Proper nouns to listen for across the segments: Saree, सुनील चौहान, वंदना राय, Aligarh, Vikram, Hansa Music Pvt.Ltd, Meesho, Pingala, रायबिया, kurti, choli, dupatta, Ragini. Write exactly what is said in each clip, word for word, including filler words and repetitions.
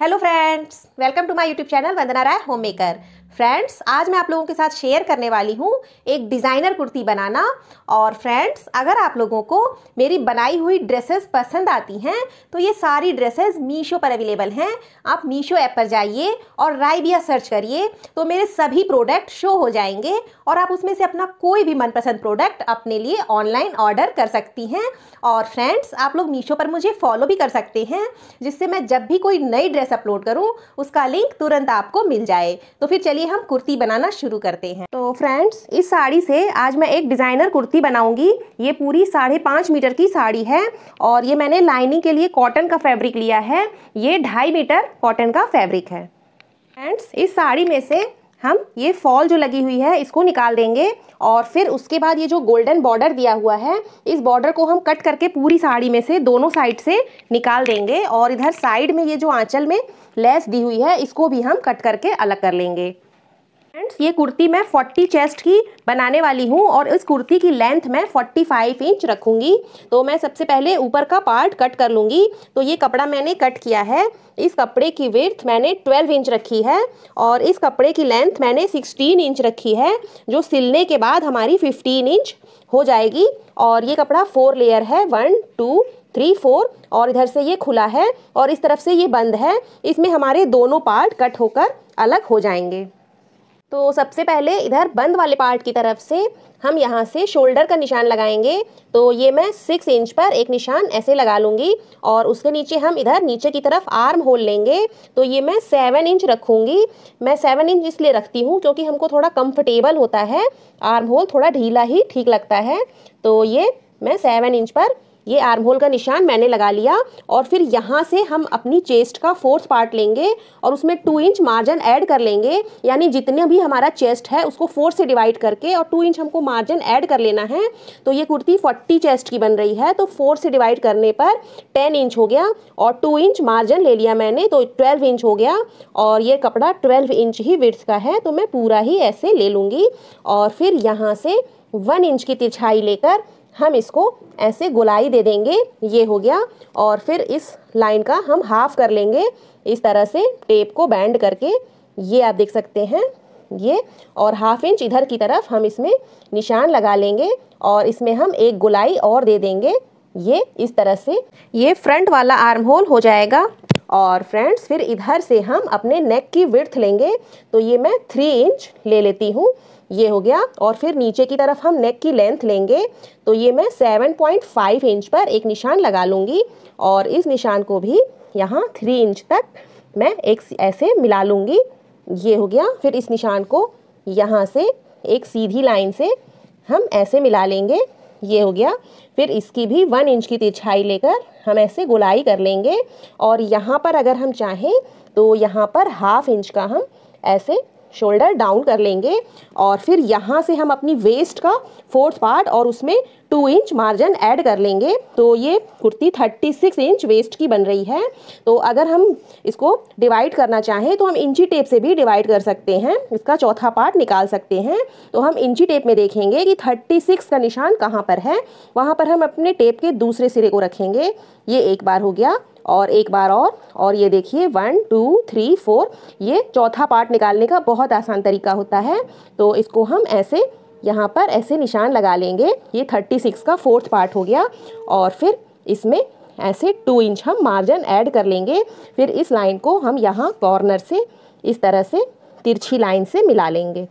Hello friends, welcome to my YouTube channel वंदना राय homemaker. Friends, आज मैं आप लोगों के साथ शेयर करने वाली हूँ एक डिज़ाइनर कुर्ती बनाना। और फ्रेंड्स, अगर आप लोगों को मेरी बनाई हुई ड्रेसेस पसंद आती हैं तो ये सारी ड्रेसेस मीशो पर अवेलेबल हैं। आप मीशो ऐप पर जाइए और रायबिया सर्च करिए तो मेरे सभी प्रोडक्ट शो हो जाएंगे और आप उसमें से अपना कोई भी मनपसंद प्रोडक्ट अपने लिए ऑनलाइन ऑर्डर कर सकती हैं। और फ्रेंड्स, आप लोग मीशो पर मुझे फॉलो भी कर सकते हैं, जिससे मैं जब भी कोई नई ड्रेस अपलोड करूँ उसका लिंक तुरंत आपको मिल जाए। तो फिर चलिए हम कुर्ती बनाना शुरू करते हैं। तो फ्रेंड्स, इस साड़ी से आज मैं एक डिज़ाइनर कुर्ती बनाऊंगी। ये पूरी साढ़े पाँच मीटर की साड़ी है और ये मैंने लाइनिंग के लिए कॉटन का फैब्रिक लिया है। ये ढाई मीटर कॉटन का फैब्रिक है। फ्रेंड्स, इस साड़ी में से हम ये फॉल जो लगी हुई है इसको निकाल देंगे और फिर उसके बाद ये जो गोल्डन बॉर्डर दिया हुआ है इस बॉर्डर को हम कट करके पूरी साड़ी में से दोनों साइड से निकाल देंगे। और इधर साइड में ये जो आंचल में लेस दी हुई है इसको भी हम कट करके अलग कर लेंगे। फ्रेंड्स, ये कुर्ती मैं चालीस चेस्ट की बनाने वाली हूँ और इस कुर्ती की लेंथ मैं पैंतालीस इंच रखूँगी। तो मैं सबसे पहले ऊपर का पार्ट कट कर लूँगी। तो ये कपड़ा मैंने कट किया है। इस कपड़े की विड्थ मैंने बारह इंच रखी है और इस कपड़े की लेंथ मैंने सोलह इंच रखी है, जो सिलने के बाद हमारी पंद्रह इंच हो जाएगी। और ये कपड़ा फोर लेयर है, वन टू थ्री फोर। और इधर से ये खुला है और इस तरफ से ये बंद है। इसमें हमारे दोनों पार्ट कट होकर अलग हो जाएंगे। तो सबसे पहले इधर बंद वाले पार्ट की तरफ से हम यहाँ से शोल्डर का निशान लगाएंगे। तो ये मैं सिक्स इंच पर एक निशान ऐसे लगा लूँगी और उसके नीचे हम इधर नीचे की तरफ आर्म होल लेंगे। तो ये मैं सेवन इंच रखूँगी। मैं सेवन इंच इसलिए रखती हूँ क्योंकि हमको थोड़ा कंफर्टेबल होता है, आर्म होल थोड़ा ढीला ही ठीक लगता है। तो ये मैं सेवन इंच पर ये आर्म होल का निशान मैंने लगा लिया। और फिर यहाँ से हम अपनी चेस्ट का फोर्थ पार्ट लेंगे और उसमें टू इंच मार्जिन ऐड कर लेंगे। यानी जितने भी हमारा चेस्ट है उसको फोर से डिवाइड करके और टू इंच हमको मार्जिन ऐड कर लेना है। तो ये कुर्ती चालीस चेस्ट की बन रही है। तो फोर से डिवाइड करने पर टेन इंच हो गया और टू इंच मार्जिन ले लिया मैंने, तो ट्वेल्व इंच हो गया। और ये कपड़ा ट्वेल्व इंच ही विड्थ का है, तो मैं पूरा ही ऐसे ले लूँगी। और फिर यहाँ से वन इंच की तिरछाई लेकर हम इसको ऐसे गोलाई दे देंगे। ये हो गया। और फिर इस लाइन का हम हाफ कर लेंगे इस तरह से टेप को बैंड करके। ये आप देख सकते हैं ये। और हाफ इंच इधर की तरफ हम इसमें निशान लगा लेंगे और इसमें हम एक गोलाई और दे देंगे। ये इस तरह से ये फ्रंट वाला आर्म होल हो जाएगा। और फ्रेंड्स, फिर इधर से हम अपने नेक की विड्थ लेंगे। तो ये मैं थ्री इंच ले लेती हूँ। ये हो गया। और फिर नीचे की तरफ हम नेक की लेंथ लेंगे। तो ये मैं सात पॉइंट पाँच इंच पर एक निशान लगा लूँगी और इस निशान को भी यहाँ तीन इंच तक मैं एक ऐसे मिला लूँगी। ये हो गया। फिर इस निशान को यहाँ से एक सीधी लाइन से हम ऐसे मिला लेंगे। ये हो गया। फिर इसकी भी वन इंच की तिरछाई लेकर हम ऐसे गोलाई कर लेंगे। और यहाँ पर अगर हम चाहें तो यहाँ पर हाफ इंच का हम ऐसे शोल्डर डाउन कर लेंगे। और फिर यहाँ से हम अपनी वेस्ट का फोर्थ पार्ट और उसमें टू इंच मार्जिन ऐड कर लेंगे। तो ये कुर्ती छत्तीस इंच वेस्ट की बन रही है। तो अगर हम इसको डिवाइड करना चाहें तो हम इंची टेप से भी डिवाइड कर सकते हैं, इसका चौथा पार्ट निकाल सकते हैं। तो हम इंची टेप में देखेंगे कि छत्तीस का निशान कहाँ पर है, वहाँ पर हम अपने टेप के दूसरे सिरे को रखेंगे। ये एक बार हो गया और एक बार और और ये देखिए वन टू थ्री फोर। ये चौथा पार्ट निकालने का बहुत आसान तरीका होता है। तो इसको हम ऐसे यहाँ पर ऐसे निशान लगा लेंगे। ये छत्तीस का फोर्थ पार्ट हो गया। और फिर इसमें ऐसे टू इंच हम मार्जिन ऐड कर लेंगे। फिर इस लाइन को हम यहाँ कॉर्नर से इस तरह से तिरछी लाइन से मिला लेंगे।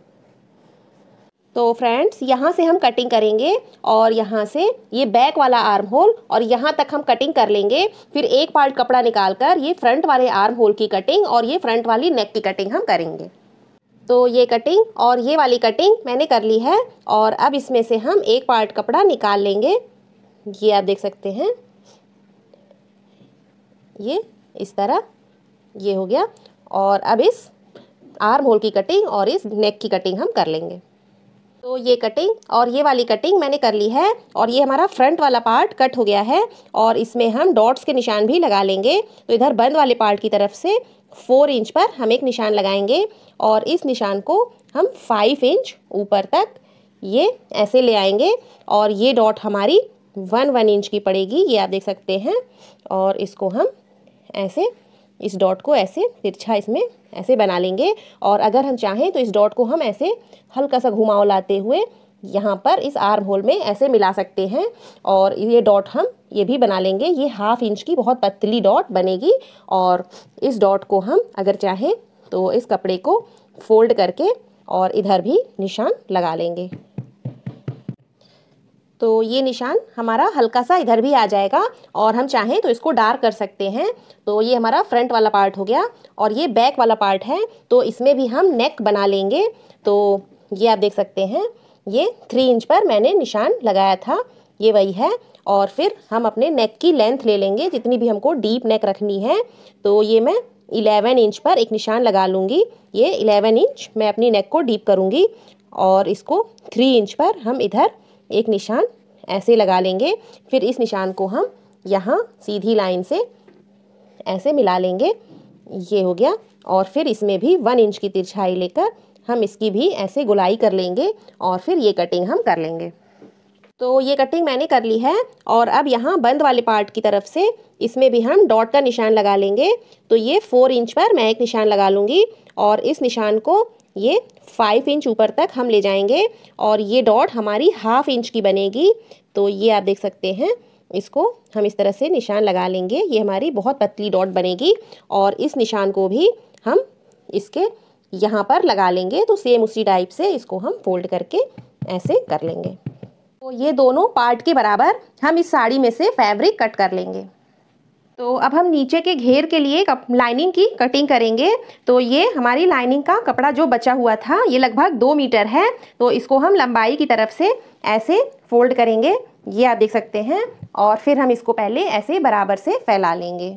तो फ्रेंड्स, यहाँ से हम कटिंग करेंगे और यहाँ से ये बैक वाला आर्म होल और यहाँ तक हम कटिंग कर लेंगे। फिर एक पार्ट कपड़ा निकालकर ये फ्रंट वाले आर्म होल की कटिंग और ये फ्रंट वाली नेक की कटिंग हम करेंगे। तो ये कटिंग और ये वाली कटिंग मैंने कर ली है। और अब इसमें से हम एक पार्ट कपड़ा निकाल लेंगे। ये आप देख सकते हैं ये इस तरह। ये हो गया। और अब इस आर्म होल की कटिंग और इस नेक की कटिंग हम कर लेंगे। तो ये कटिंग और ये वाली कटिंग मैंने कर ली है और ये हमारा फ्रंट वाला पार्ट कट हो गया है। और इसमें हम डॉट्स के निशान भी लगा लेंगे। तो इधर बंद वाले पार्ट की तरफ से फोर इंच पर हम एक निशान लगाएंगे और इस निशान को हम फाइव इंच ऊपर तक ये ऐसे ले आएंगे। और ये डॉट हमारी वन वन इंच की पड़ेगी। ये आप देख सकते हैं। और इसको हम ऐसे इस डॉट को ऐसे तिरछा इसमें ऐसे बना लेंगे। और अगर हम चाहें तो इस डॉट को हम ऐसे हल्का सा घुमाव लाते हुए यहाँ पर इस आर्म होल में ऐसे मिला सकते हैं। और ये डॉट हम ये भी बना लेंगे। ये हाफ इंच की बहुत पतली डॉट बनेगी। और इस डॉट को हम अगर चाहें तो इस कपड़े को फोल्ड करके और इधर भी निशान लगा लेंगे। तो ये निशान हमारा हल्का सा इधर भी आ जाएगा। और हम चाहें तो इसको डार्क कर सकते हैं। तो ये हमारा फ्रंट वाला पार्ट हो गया और ये बैक वाला पार्ट है। तो इसमें भी हम नेक बना लेंगे। तो ये आप देख सकते हैं, ये थ्री इंच पर मैंने निशान लगाया था, ये वही है। और फिर हम अपने नेक की लेंथ ले लेंगे, जितनी भी हमको डीप नेक रखनी है। तो ये मैं इलेवन इंच पर एक निशान लगा लूँगी। ये इलेवन इंच मैं अपनी नेक को डीप करूँगी। और इसको थ्री इंच पर हम इधर एक निशान ऐसे लगा लेंगे। फिर इस निशान को हम यहाँ सीधी लाइन से ऐसे मिला लेंगे, ये हो गया। और फिर इसमें भी वन इंच की तिरछाई लेकर हम इसकी भी ऐसे गोलाई कर लेंगे। और फिर ये कटिंग हम कर लेंगे। तो ये कटिंग मैंने कर ली है। और अब यहाँ बंद वाले पार्ट की तरफ से इसमें भी हम डॉट का निशान लगा लेंगे। तो ये फोर इंच पर मैं एक निशान लगा लूँगी। और इस निशान को ये फाइव इंच ऊपर तक हम ले जाएंगे। और ये डॉट हमारी हाफ इंच की बनेगी। तो ये आप देख सकते हैं, इसको हम इस तरह से निशान लगा लेंगे। ये हमारी बहुत पतली डॉट बनेगी। और इस निशान को भी हम इसके यहाँ पर लगा लेंगे। तो सेम उसी टाइप से इसको हम फोल्ड करके ऐसे कर लेंगे। तो ये दोनों पार्ट के बराबर हम इस साड़ी में से फैब्रिक कट कर लेंगे। तो अब हम नीचे के घेर के लिए कप लाइनिंग की कटिंग करेंगे। तो ये हमारी लाइनिंग का कपड़ा जो बचा हुआ था, ये लगभग दो मीटर है। तो इसको हम लंबाई की तरफ से ऐसे फोल्ड करेंगे, ये आप देख सकते हैं। और फिर हम इसको पहले ऐसे बराबर से फैला लेंगे।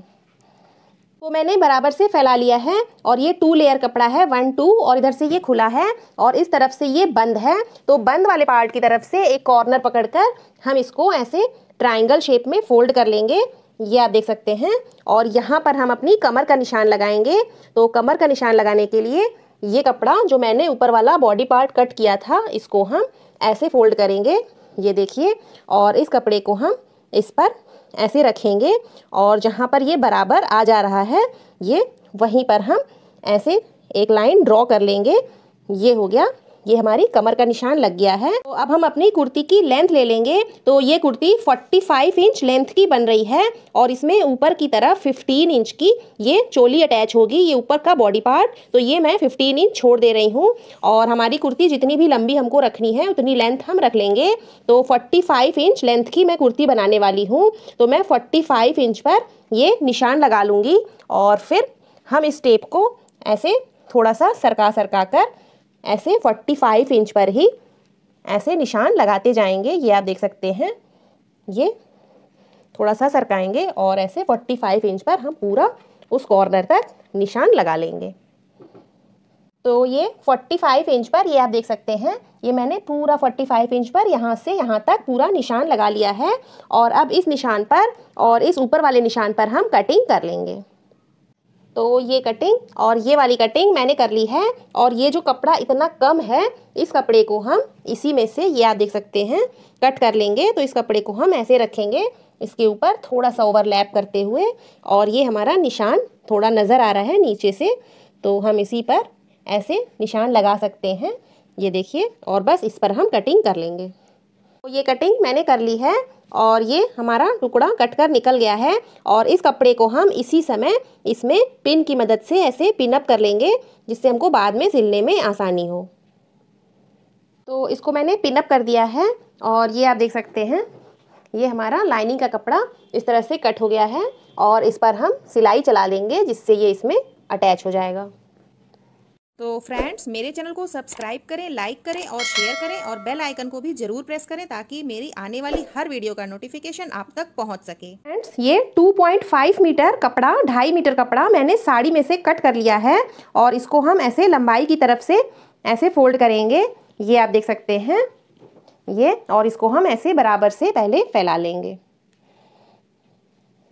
तो मैंने बराबर से फैला लिया है। और ये टू लेयर कपड़ा है, वन टू। और इधर से ये खुला है और इस तरफ से ये बंद है। तो बंद वाले पार्ट की तरफ से एक कॉर्नर पकड़कर हम इसको ऐसे ट्रायंगल शेप में फोल्ड कर लेंगे, ये आप देख सकते हैं। और यहाँ पर हम अपनी कमर का निशान लगाएंगे। तो कमर का निशान लगाने के लिए ये कपड़ा जो मैंने ऊपर वाला बॉडी पार्ट कट किया था, इसको हम ऐसे फोल्ड करेंगे, ये देखिए। और इस कपड़े को हम इस पर ऐसे रखेंगे। और जहाँ पर ये बराबर आ जा रहा है, ये वहीं पर हम ऐसे एक लाइन ड्रॉ कर लेंगे, ये हो गया। ये हमारी कमर का निशान लग गया है। तो अब हम अपनी कुर्ती की लेंथ ले लेंगे। तो ये कुर्ती पैंतालीस इंच लेंथ की बन रही है। और इसमें ऊपर की तरफ पंद्रह इंच की ये चोली अटैच होगी, ये ऊपर का बॉडी पार्ट। तो ये मैं पंद्रह इंच छोड़ दे रही हूँ। और हमारी कुर्ती जितनी भी लंबी हमको रखनी है, उतनी लेंथ हम रख लेंगे। तो पैंतालीस इंच लेंथ की मैं कुर्ती बनाने वाली हूँ। तो मैं पैंतालीस इंच पर ये निशान लगा लूँगी। और फिर हम इस टेप को ऐसे थोड़ा सा सरका सरका कर ऐसे पैंतालीस इंच पर ही ऐसे निशान लगाते जाएंगे, ये आप देख सकते हैं। ये थोड़ा सा सरकाएंगे और ऐसे पैंतालीस इंच पर हम पूरा उस कॉर्नर तक निशान लगा लेंगे। तो ये पैंतालीस इंच पर ये आप देख सकते हैं, ये मैंने पूरा पैंतालीस इंच पर यहाँ से यहाँ तक पूरा निशान लगा लिया है। और अब इस निशान पर और इस ऊपर वाले निशान पर हम कटिंग कर लेंगे। तो ये कटिंग और ये वाली कटिंग मैंने कर ली है। और ये जो कपड़ा इतना कम है, इस कपड़े को हम इसी में से, ये आप देख सकते हैं, कट कर लेंगे। तो इस कपड़े को हम ऐसे रखेंगे, इसके ऊपर थोड़ा सा ओवरलैप करते हुए। और ये हमारा निशान थोड़ा नज़र आ रहा है नीचे से, तो हम इसी पर ऐसे निशान लगा सकते हैं, ये देखिए। और बस इस पर हम कटिंग कर लेंगे। तो ये कटिंग मैंने कर ली है और ये हमारा टुकड़ा कट कर निकल गया है। और इस कपड़े को हम इसी समय इसमें पिन की मदद से ऐसे पिनअप कर लेंगे, जिससे हमको बाद में सिलने में आसानी हो। तो इसको मैंने पिनअप कर दिया है। और ये आप देख सकते हैं, ये हमारा लाइनिंग का कपड़ा इस तरह से कट हो गया है। और इस पर हम सिलाई चला लेंगे, जिससे ये इसमें अटैच हो जाएगा। तो फ्रेंड्स, मेरे चैनल को सब्सक्राइब करें, लाइक करें और शेयर करें। और बेल आइकन को भी जरूर प्रेस करें, ताकि मेरी आने वाली हर वीडियो का नोटिफिकेशन आप तक पहुंच सके। फ्रेंड्स, ये टू पॉइंट फाइव मीटर कपड़ा, ढाई मीटर कपड़ा मैंने साड़ी में से कट कर लिया है। और इसको हम ऐसे लंबाई की तरफ से ऐसे फोल्ड करेंगे, ये आप देख सकते हैं, ये। और इसको हम ऐसे बराबर से पहले फैला लेंगे।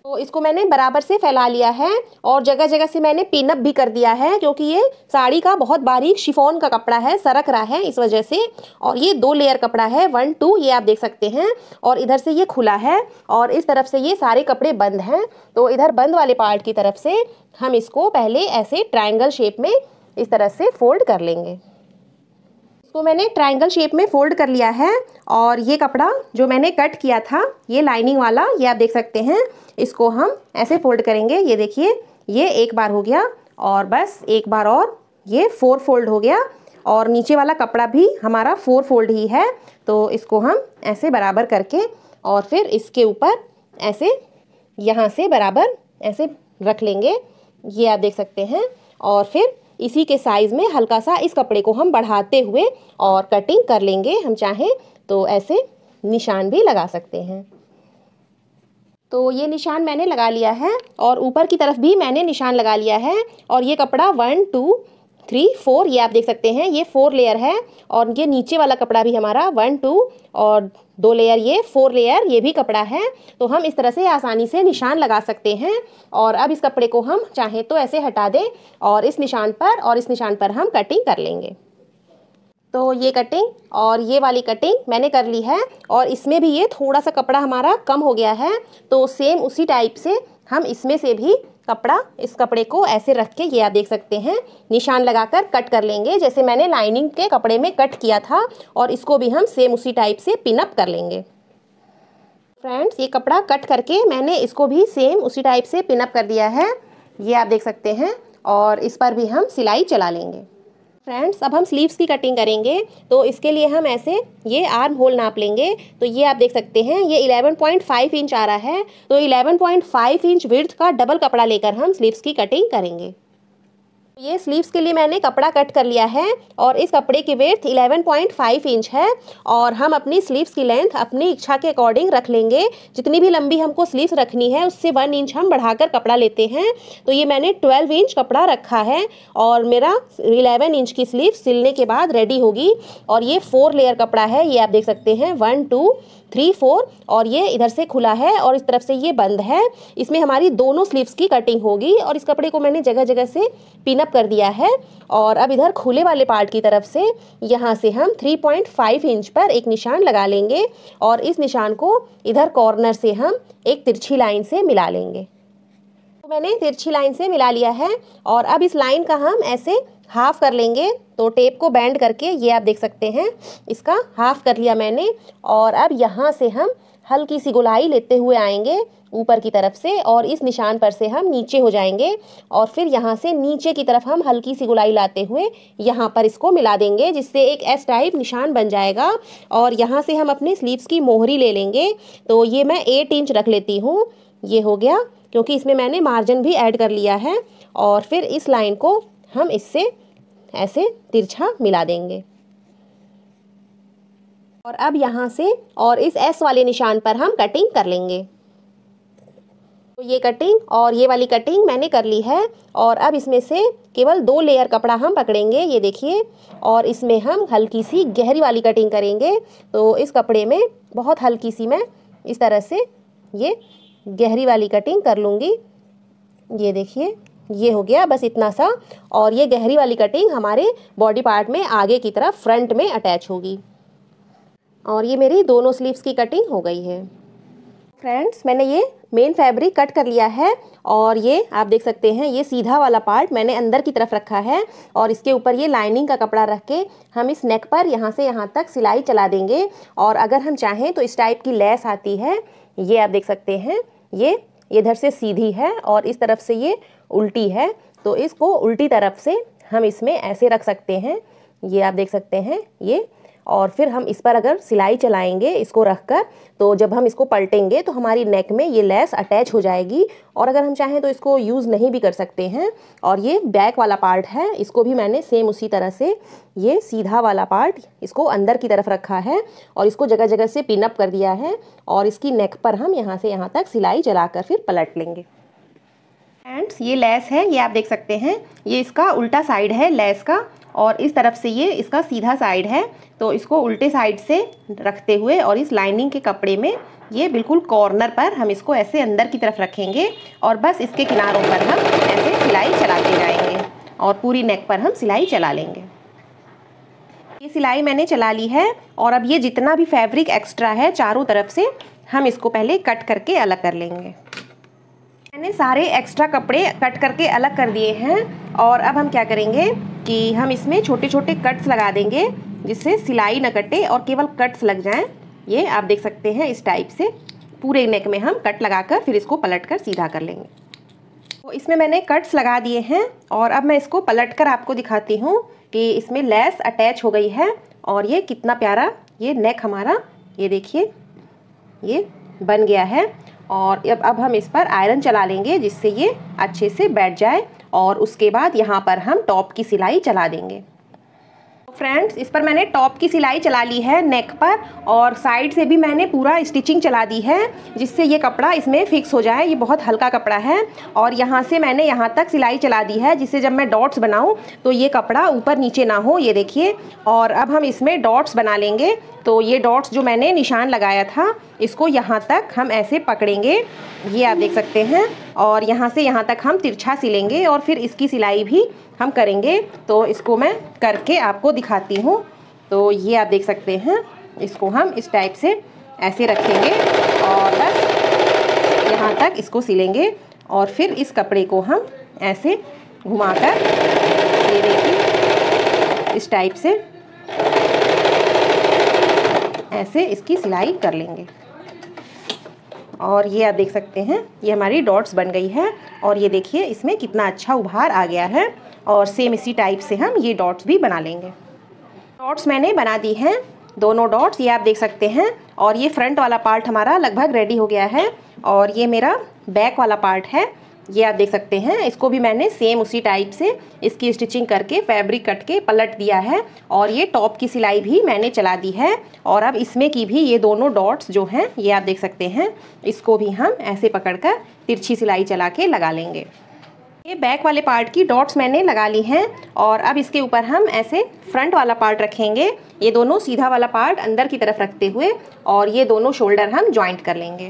तो इसको मैंने बराबर से फैला लिया है और जगह जगह से मैंने पिनअप भी कर दिया है, क्योंकि ये साड़ी का बहुत बारीक शिफॉन का कपड़ा है, सरक रहा है इस वजह से। और ये दो लेयर कपड़ा है, वन टू ये आप देख सकते हैं। और इधर से ये खुला है और इस तरफ से ये सारे कपड़े बंद हैं। तो इधर बंद वाले पार्ट की तरफ से हम इसको पहले ऐसे ट्रायंगल शेप में इस तरह से फोल्ड कर लेंगे। इसको मैंने ट्रायंगल शेप में फ़ोल्ड कर लिया है और ये कपड़ा जो मैंने कट किया था ये लाइनिंग वाला, ये आप देख सकते हैं, इसको हम ऐसे फोल्ड करेंगे। ये देखिए, ये एक बार हो गया और बस एक बार और ये फोर फोल्ड हो गया और नीचे वाला कपड़ा भी हमारा फोर फोल्ड ही है। तो इसको हम ऐसे बराबर करके और फिर इसके ऊपर ऐसे यहाँ से बराबर ऐसे रख लेंगे, ये आप देख सकते हैं। और फिर इसी के साइज़ में हल्का सा इस कपड़े को हम बढ़ाते हुए और कटिंग कर लेंगे। हम चाहें तो ऐसे निशान भी लगा सकते हैं। तो ये निशान मैंने लगा लिया है और ऊपर की तरफ भी मैंने निशान लगा लिया है। और ये कपड़ा वन टू थ्री फोर, ये आप देख सकते हैं, ये फोर लेयर है। और ये नीचे वाला कपड़ा भी हमारा वन टू और दो लेयर, ये फोर लेयर ये भी कपड़ा है। तो हम इस तरह से आसानी से निशान लगा सकते हैं। और अब इस कपड़े को हम चाहें तो ऐसे हटा दें और इस निशान पर और इस निशान पर हम कटिंग कर लेंगे। तो ये कटिंग और ये वाली कटिंग मैंने कर ली है और इसमें भी ये थोड़ा सा कपड़ा हमारा कम हो गया है। तो सेम उसी टाइप से हम इसमें से भी कपड़ा, इस कपड़े को ऐसे रख के, ये आप देख सकते हैं, निशान लगाकर कट कर लेंगे, जैसे मैंने लाइनिंग के कपड़े में कट किया था। और इसको भी हम सेम उसी टाइप से पिनअप कर लेंगे। फ्रेंड्स, ये कपड़ा कट करके मैंने इसको भी सेम उसी टाइप से पिनअप कर दिया है, ये आप देख सकते हैं। और इस पर भी हम सिलाई चला लेंगे। फ्रेंड्स, अब हम स्लीव्स की कटिंग करेंगे। तो इसके लिए हम ऐसे ये आर्म होल नाप लेंगे। तो ये आप देख सकते हैं, ये ग्यारह पॉइंट पाँच इंच आ रहा है। तो ग्यारह पॉइंट पाँच इंच विड्थ का डबल कपड़ा लेकर हम स्लीव्स की कटिंग करेंगे। ये स्लीव्स के लिए मैंने कपड़ा कट कर लिया है और इस कपड़े की विड्थ ग्यारह पॉइंट पाँच इंच है। और हम अपनी स्लीव्स की लेंथ अपनी इच्छा के अकॉर्डिंग रख लेंगे। जितनी भी लंबी हमको स्लीव्स रखनी है उससे वन इंच हम बढ़ाकर कपड़ा लेते हैं। तो ये मैंने बारह इंच कपड़ा रखा है और मेरा ग्यारह इंच की स्लीव सिलने के बाद रेडी होगी। और ये फोर लेयर कपड़ा है, ये आप देख सकते हैं, वन टू थ्री फोर। और ये इधर से खुला है और इस तरफ से ये बंद है। इसमें हमारी दोनों स्लीव्स की कटिंग होगी। और इस कपड़े को मैंने जगह जगह से पिनअप कर दिया है। और अब इधर खुले वाले पार्ट की तरफ से यहाँ से हम तीन पॉइंट पाँच इंच पर एक निशान लगा लेंगे और इस निशान को इधर कॉर्नर से हम एक तिरछी लाइन से मिला लेंगे। तो मैंने तिरछी लाइन से मिला लिया है और अब इस लाइन का हम ऐसे हाफ़ कर लेंगे। तो टेप को बैंड करके, ये आप देख सकते हैं, इसका हाफ़ कर लिया मैंने। और अब यहाँ से हम हल्की सी गोलाई लेते हुए आएंगे ऊपर की तरफ से और इस निशान पर से हम नीचे हो जाएंगे। और फिर यहाँ से नीचे की तरफ हम हल्की सी गोलाई लाते हुए यहाँ पर इसको मिला देंगे, जिससे एक एस टाइप निशान बन जाएगा। और यहाँ से हम अपने स्लीव्स की मोहरी ले लेंगे। तो ये मैं आठ इंच रख लेती हूँ, ये हो गया, क्योंकि इसमें मैंने मार्जिन भी ऐड कर लिया है। और फिर इस लाइन को हम इससे ऐसे तिरछा मिला देंगे। और अब यहाँ से और इस एस वाले निशान पर हम कटिंग कर लेंगे। तो ये कटिंग और ये वाली कटिंग मैंने कर ली है। और अब इसमें से केवल दो लेयर कपड़ा हम पकड़ेंगे, ये देखिए, और इसमें हम हल्की सी गहरी वाली कटिंग करेंगे। तो इस कपड़े में बहुत हल्की सी मैं इस तरह से ये गहरी वाली कटिंग कर लूँगी। ये देखिए, ये हो गया, बस इतना सा। और ये गहरी वाली कटिंग हमारे बॉडी पार्ट में आगे की तरफ फ्रंट में अटैच होगी। और ये मेरी दोनों स्लीव्स की कटिंग हो गई है। फ्रेंड्स, मैंने ये मेन फैब्रिक कट कर लिया है और ये आप देख सकते हैं, ये सीधा वाला पार्ट मैंने अंदर की तरफ रखा है। और इसके ऊपर ये लाइनिंग का कपड़ा रख के हम इस नेक पर यहाँ से यहाँ तक सिलाई चला देंगे। और अगर हम चाहें तो इस टाइप की लेस आती है, ये आप देख सकते हैं, ये इधर से सीधी है और इस तरफ से ये उल्टी है। तो इसको उल्टी तरफ से हम इसमें ऐसे रख सकते हैं, ये आप देख सकते हैं, ये। और फिर हम इस पर अगर सिलाई चलाएंगे इसको रखकर, तो जब हम इसको पलटेंगे तो हमारी नेक में ये लेस अटैच हो जाएगी। और अगर हम चाहें तो इसको यूज़ नहीं भी कर सकते हैं। और ये बैक वाला पार्ट है, इसको भी मैंने सेम उसी तरह से ये सीधा वाला पार्ट इसको अंदर की तरफ रखा है और इसको जगह जगह से पिनअप कर दिया है। और इसकी नेक पर हम यहाँ से यहाँ तक सिलाई चलाकर फिर पलट लेंगे। फ्रेंड्स, ये लेस है, ये आप देख सकते हैं, ये इसका उल्टा साइड है लेस का। और इस तरफ से ये इसका सीधा साइड है, तो इसको उल्टे साइड से रखते हुए और इस लाइनिंग के कपड़े में ये बिल्कुल कॉर्नर पर हम इसको ऐसे अंदर की तरफ रखेंगे और बस इसके किनारों पर हम ऐसे सिलाई चलाते जाएंगे और पूरी नेक पर हम सिलाई चला लेंगे। ये सिलाई मैंने चला ली है और अब ये जितना भी फैब्रिक एक्स्ट्रा है चारों तरफ से हम इसको पहले कट करके अलग कर लेंगे। मैंने सारे एक्स्ट्रा कपड़े कट करके अलग कर दिए हैं और अब हम क्या करेंगे कि हम इसमें छोटे छोटे कट्स लगा देंगे जिससे सिलाई न कटे और केवल कट्स लग जाएं। ये आप देख सकते हैं इस टाइप से पूरे नेक में हम कट लगाकर फिर इसको पलटकर सीधा कर लेंगे। तो इसमें मैंने कट्स लगा दिए हैं और अब मैं इसको पलटकर आपको दिखाती हूँ कि इसमें लेस अटैच हो गई है और ये कितना प्यारा ये नेक हमारा, ये देखिए ये बन गया है। और अब अब हम इस पर आयरन चला लेंगे जिससे ये अच्छे से बैठ जाए और उसके बाद यहाँ पर हम टॉप की सिलाई चला देंगे। फ्रेंड्स, इस पर मैंने टॉप की सिलाई चला ली है नेक पर और साइड से भी मैंने पूरा स्टिचिंग चला दी है जिससे ये कपड़ा इसमें फिक्स हो जाए। ये बहुत हल्का कपड़ा है और यहाँ से मैंने यहाँ तक सिलाई चला दी है जिससे जब मैं डॉट्स बनाऊँ तो ये कपड़ा ऊपर नीचे ना हो, ये देखिए। और अब हम इसमें डॉट्स बना लेंगे, तो ये डॉट्स जो मैंने निशान लगाया था इसको यहाँ तक हम ऐसे पकड़ेंगे, ये आप देख सकते हैं, और यहाँ से यहाँ तक हम तिरछा सिलेंगे और फिर इसकी सिलाई भी हम करेंगे। तो इसको मैं करके आपको दिखाती हूँ। तो ये आप देख सकते हैं, इसको हम इस टाइप से ऐसे रखेंगे और बस यहाँ तक इसको सिलेंगे और फिर इस कपड़े को हम ऐसे घुमाकर ये देखिए इस टाइप से ऐसे इसकी सिलाई कर लेंगे। और ये आप देख सकते हैं ये हमारी डॉट्स बन गई है और ये देखिए इसमें कितना अच्छा उभार आ गया है। और सेम इसी टाइप से हम ये डॉट्स भी बना लेंगे। डॉट्स मैंने बना दी हैं दोनों डॉट्स, ये आप देख सकते हैं। और ये फ्रंट वाला पार्ट हमारा लगभग रेडी हो गया है और ये मेरा बैक वाला पार्ट है, ये आप देख सकते हैं। इसको भी मैंने सेम उसी टाइप से इसकी स्टिचिंग करके फैब्रिक कट के पलट दिया है और ये टॉप की सिलाई भी मैंने चला दी है। और अब इसमें की भी ये दोनों डॉट्स जो हैं ये आप देख सकते हैं, इसको भी हम ऐसे पकड़कर तिरछी सिलाई चला के लगा लेंगे। ये बैक वाले पार्ट की डॉट्स मैंने लगा ली हैं और अब इसके ऊपर हम ऐसे फ्रंट वाला पार्ट रखेंगे, ये दोनों सीधा वाला पार्ट अंदर की तरफ रखते हुए, और ये दोनों शोल्डर हम ज्वाइंट कर लेंगे।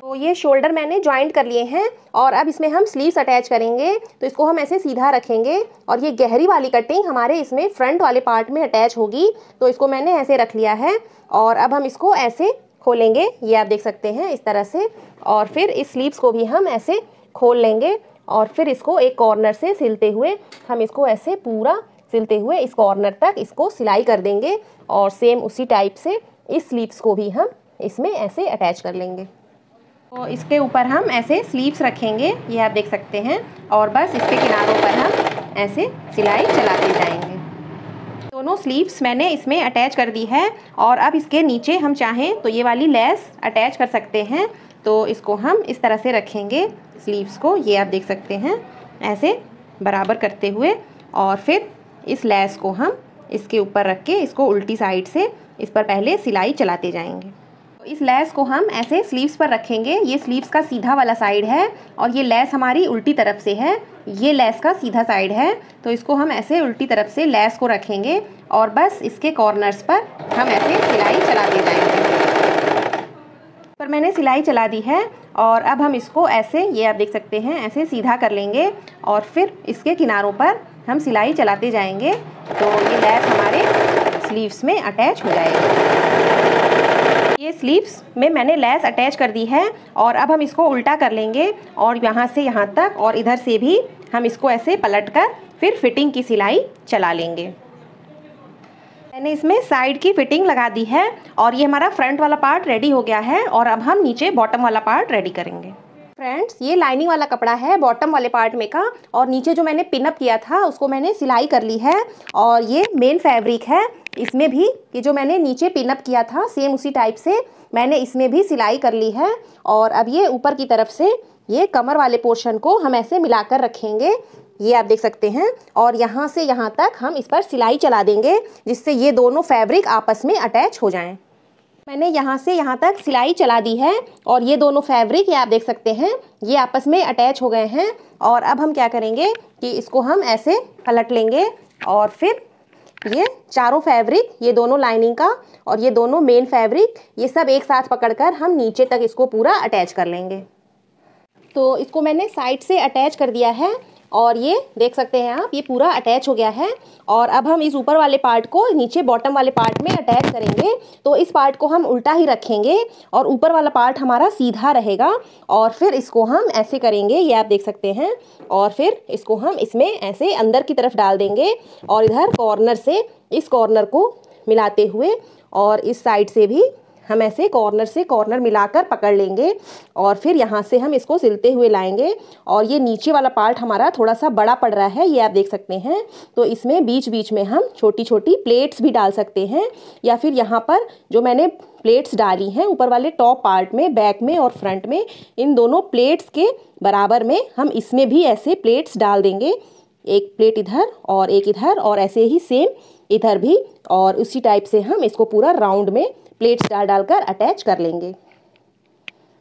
तो ये शोल्डर मैंने ज्वाइंट कर लिए हैं और अब इसमें हम स्लीव्स अटैच करेंगे। तो इसको हम ऐसे सीधा रखेंगे और ये गहरी वाली कटिंग हमारे इसमें फ्रंट वाले पार्ट में अटैच होगी। तो इसको मैंने ऐसे रख लिया है और अब हम इसको ऐसे खोलेंगे, ये आप देख सकते हैं इस तरह से। और फिर इस स्लीव्स को भी हम ऐसे खोल लेंगे और फिर इसको एक कॉर्नर से सिलते हुए हम इसको ऐसे पूरा सिलते हुए इस कॉर्नर तक इसको सिलाई कर देंगे और सेम उसी टाइप से इस स्लीव्स को भी हम इसमें ऐसे अटैच कर लेंगे। तो इसके ऊपर हम ऐसे स्लीव्स रखेंगे, ये आप देख सकते हैं, और बस इसके किनारों पर हम ऐसे सिलाई चलाते जाएंगे। दोनों स्लीव्स मैंने इसमें अटैच कर दी है और अब इसके नीचे हम चाहें तो ये वाली लेस अटैच कर सकते हैं। तो इसको हम इस तरह से रखेंगे स्लीव्स को, ये आप देख सकते हैं, ऐसे बराबर करते हुए, और फिर इस लेस को हम इसके ऊपर रख के इसको उल्टी साइड से इस पर पहले सिलाई चलाते जाएंगे। इस लेस को हम ऐसे स्लीव्स पर रखेंगे, ये स्लीव्स का सीधा वाला साइड है और ये लेस हमारी उल्टी तरफ से है, ये लेस का सीधा साइड है। तो इसको हम ऐसे उल्टी तरफ से लेस को रखेंगे और बस इसके कॉर्नर्स पर हम ऐसे सिलाई चलाते जाएंगे। पर मैंने सिलाई चला दी है और अब हम इसको ऐसे, ये आप देख सकते हैं, ऐसे सीधा कर लेंगे और फिर इसके किनारों पर हम सिलाई चलाते जाएंगे। तो ये लेस हमारे स्लीव्स में अटैच हो जाएगी। ये स्लीव्स में मैंने लेस अटैच कर दी है और अब हम इसको उल्टा कर लेंगे और यहाँ से यहाँ तक और इधर से भी हम इसको ऐसे पलटकर फिर फिटिंग की सिलाई चला लेंगे। मैंने इसमें साइड की फिटिंग लगा दी है और ये हमारा फ्रंट वाला पार्ट रेडी हो गया है और अब हम नीचे बॉटम वाला पार्ट रेडी करेंगे। फ्रेंड्स, ये लाइनिंग वाला कपड़ा है बॉटम वाले पार्ट में का, और नीचे जो मैंने पिनअप किया था उसको मैंने सिलाई कर ली है और ये मेन फैब्रिक है। इसमें भी ये जो मैंने नीचे पिनअप किया था सेम उसी टाइप से मैंने इसमें भी सिलाई कर ली है। और अब ये ऊपर की तरफ से ये कमर वाले पोर्शन को हम ऐसे मिलाकर रखेंगे, ये आप देख सकते हैं, और यहाँ से यहाँ तक हम इस पर सिलाई चला देंगे जिससे ये दोनों फैब्रिक आपस में अटैच हो जाएँ। मैंने यहाँ से यहाँ तक सिलाई चला दी है और ये दोनों फैब्रिक, ये आप देख सकते हैं, ये आपस में अटैच हो गए हैं। और अब हम क्या करेंगे कि इसको हम ऐसे पलट लेंगे और फिर ये चारों फैब्रिक, ये दोनों लाइनिंग का और ये दोनों मेन फैब्रिक, ये सब एक साथ पकड़कर हम नीचे तक इसको पूरा अटैच कर लेंगे। तो इसको मैंने साइड से अटैच कर दिया है और ये देख सकते हैं आप, ये पूरा अटैच हो गया है। और अब हम इस ऊपर वाले पार्ट को नीचे बॉटम वाले पार्ट में अटैच करेंगे। तो इस पार्ट को हम उल्टा ही रखेंगे और ऊपर वाला पार्ट हमारा सीधा रहेगा। और फिर इसको हम ऐसे करेंगे, ये आप देख सकते हैं, और फिर इसको हम इसमें ऐसे अंदर की तरफ डाल देंगे और इधर कॉर्नर से इस कॉर्नर को मिलाते हुए और इस साइड से भी हम ऐसे कॉर्नर से कॉर्नर मिलाकर पकड़ लेंगे। और फिर यहाँ से हम इसको सिलते हुए लाएंगे। और ये नीचे वाला पार्ट हमारा थोड़ा सा बड़ा पड़ रहा है, ये आप देख सकते हैं। तो इसमें बीच बीच में हम छोटी छोटी प्लेट्स भी डाल सकते हैं, या फिर यहाँ पर जो मैंने प्लेट्स डाली हैं ऊपर वाले टॉप पार्ट में, बैक में और फ्रंट में, इन दोनों प्लेट्स के बराबर में हम इसमें भी ऐसे प्लेट्स डाल देंगे। एक प्लेट इधर और एक इधर, और ऐसे ही सेम इधर भी। और उसी टाइप से हम इसको पूरा राउंड में प्लेट्स डाल डालकर अटैच कर लेंगे।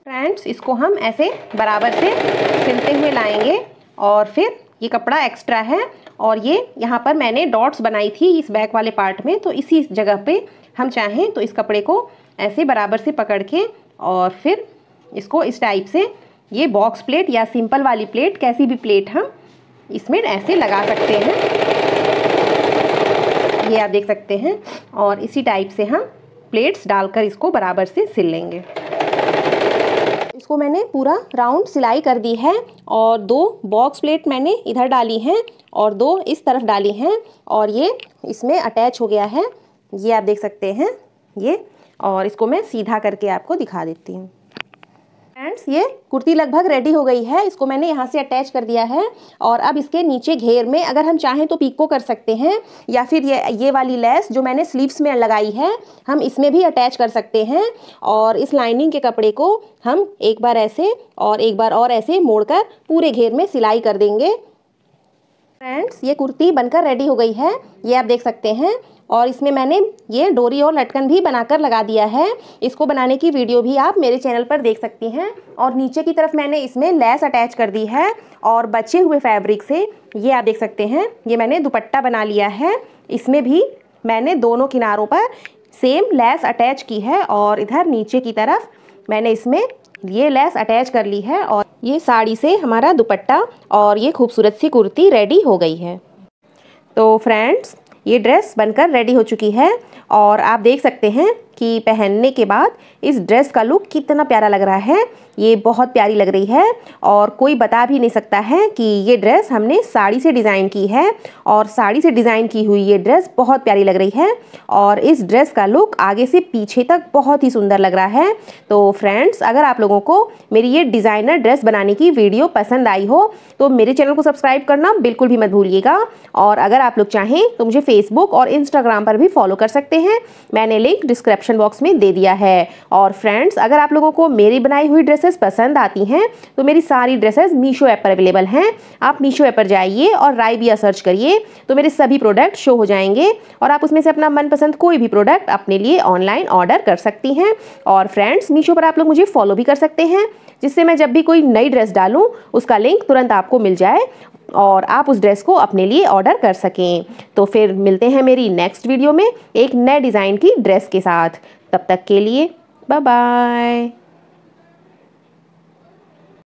फ्रेंड्स, इसको हम ऐसे बराबर से सिलते हुए लाएंगे। और फिर ये कपड़ा एक्स्ट्रा है और ये यहाँ पर मैंने डॉट्स बनाई थी इस बैक वाले पार्ट में, तो इसी जगह पे हम चाहें तो इस कपड़े को ऐसे बराबर से पकड़ के और फिर इसको इस टाइप से, ये बॉक्स प्लेट या सिंपल वाली प्लेट, कैसी भी प्लेट हम इसमें ऐसे लगा सकते हैं, ये आप देख सकते हैं। और इसी टाइप से हम प्लेट्स डालकर इसको बराबर से सिल लेंगे। इसको मैंने पूरा राउंड सिलाई कर दी है और दो बॉक्स प्लेट मैंने इधर डाली हैं और दो इस तरफ डाली हैं और ये इसमें अटैच हो गया है, ये आप देख सकते हैं ये। और इसको मैं सीधा करके आपको दिखा देती हूँ। फ्रेंड्स, ये कुर्ती लगभग रेडी हो गई है। इसको मैंने यहाँ से अटैच कर दिया है और अब इसके नीचे घेर में अगर हम चाहें तो पीको कर सकते हैं, या फिर ये ये वाली लेस जो मैंने स्लीव्स में लगाई है हम इसमें भी अटैच कर सकते हैं। और इस लाइनिंग के कपड़े को हम एक बार ऐसे और एक बार और ऐसे मोड़कर पूरे घेर में सिलाई कर देंगे। फ्रेंड्स, ये कुर्ती बनकर रेडी हो गई है, ये आप देख सकते हैं। और इसमें मैंने ये डोरी और लटकन भी बनाकर लगा दिया है। इसको बनाने की वीडियो भी आप मेरे चैनल पर देख सकती हैं। और नीचे की तरफ मैंने इसमें लेस अटैच कर दी है और बचे हुए फैब्रिक से, ये आप देख सकते हैं, ये मैंने दुपट्टा बना लिया है। इसमें भी मैंने दोनों किनारों पर सेम लेस अटैच की है और इधर नीचे की तरफ मैंने इसमें ये लेस अटैच कर ली है। और ये साड़ी से हमारा दुपट्टा और ये खूबसूरत सी कुर्ती रेडी हो गई है। तो फ्रेंड्स, ये ड्रेस बनकर रेडी हो चुकी है और आप देख सकते हैं कि पहनने के बाद इस ड्रेस का लुक कितना प्यारा लग रहा है। ये बहुत प्यारी लग रही है और कोई बता भी नहीं सकता है कि ये ड्रेस हमने साड़ी से डिज़ाइन की है। और साड़ी से डिज़ाइन की हुई ये ड्रेस बहुत प्यारी लग रही है और इस ड्रेस का लुक आगे से पीछे तक बहुत ही सुंदर लग रहा है। तो फ्रेंड्स, अगर आप लोगों को मेरी ये डिज़ाइनर ड्रेस बनाने की वीडियो पसंद आई हो तो मेरे चैनल को सब्सक्राइब करना बिल्कुल भी मत भूलिएगा। और अगर आप लोग चाहें तो मुझे फेसबुक और इंस्टाग्राम पर भी फॉलो कर सकते हैं, मैंने लिंक डिस्क्रिप्शन बॉक्स में दे दिया है। और फ्रेंड्स, अगर आप लोगों को मेरी बनाई हुई ड्रेसेस पसंद आती हैं तो मेरी सारी ड्रेसेस मीशो ऐप पर अवेलेबल हैं। आप मीशो ऐप पर जाइए और राइबिया सर्च करिए तो मेरे सभी प्रोडक्ट शो हो जाएंगे और आप उसमें से अपना मनपसंद कोई भी प्रोडक्ट अपने लिए ऑनलाइन ऑर्डर कर सकती हैं। और फ्रेंड्स, मीशो पर आप लोग मुझे फॉलो भी कर सकते हैं, जिससे मैं जब भी कोई नई ड्रेस डालूं उसका लिंक तुरंत आपको मिल जाए और आप उस ड्रेस को अपने लिए ऑर्डर कर सकें। तो फिर मिलते हैं मेरी नेक्स्ट वीडियो में एक नए डिज़ाइन की ड्रेस के साथ। तब तक के लिए बाय बाय।